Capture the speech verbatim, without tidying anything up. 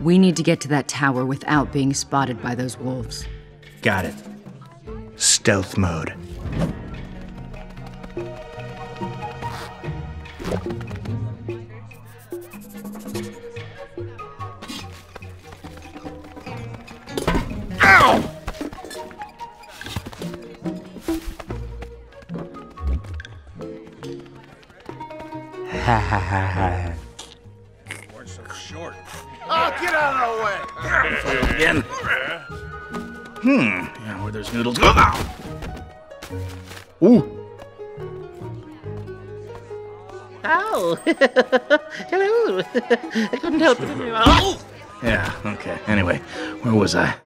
We need to get to that tower without being spotted by those wolves. Got it. Stealth mode. Ow! Ha ha ha ha. We're so short. Oh, get out of the way! Failed again. Hmm. Yeah, where there's noodles. Ooh. Ow! Hello! I couldn't help it. Yeah, okay. Anyway, where was I?